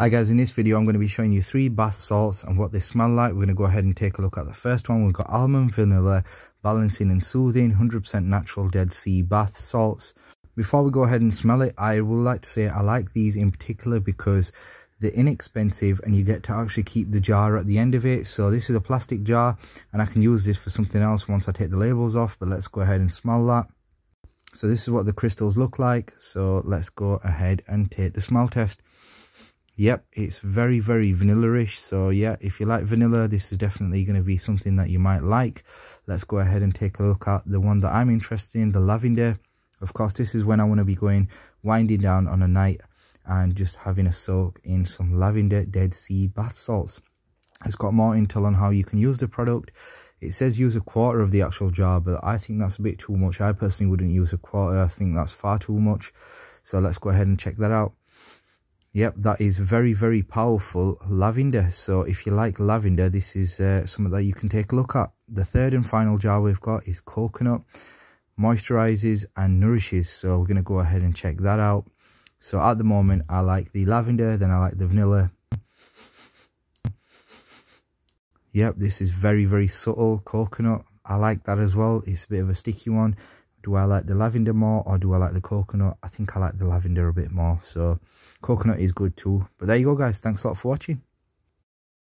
Hi guys, in this video I'm going to be showing you three bath salts and what they smell like. We're going to go ahead and take a look at the first one. We've got almond, vanilla, balancing and soothing, 100% natural Dead Sea bath salts. Before we go ahead and smell it, I would like to say I like these in particular because they're inexpensive and you get to actually keep the jar at the end of it. So this is a plastic jar and I can use this for something else once I take the labels off, but let's go ahead and smell that. So this is what the crystals look like. So let's go ahead and take the smell test. Yep, it's very, very vanilla-ish. So yeah, if you like vanilla, this is definitely going to be something that you might like. Let's go ahead and take a look at the one that I'm interested in, the lavender. Of course, this is when I want to be going winding down on a night and just having a soak in some lavender Dead Sea bath salts. It's got more intel on how you can use the product. It says use a quarter of the actual jar, but I think that's a bit too much. I personally wouldn't use a quarter. I think that's far too much. So let's go ahead and check that out. Yep, that is very, very powerful lavender. So if you like lavender, this is something that you can take a look at. The third and final jar we've got is coconut, moisturizes and nourishes. So we're going to go ahead and check that out. So at the moment, I like the lavender, then I like the vanilla. Yep, this is very, very subtle coconut. I like that as well. It's a bit of a sticky one. Do I like the lavender more or do I like the coconut? I think I like the lavender a bit more. So coconut is good too. But there you go, guys. Thanks a lot for watching.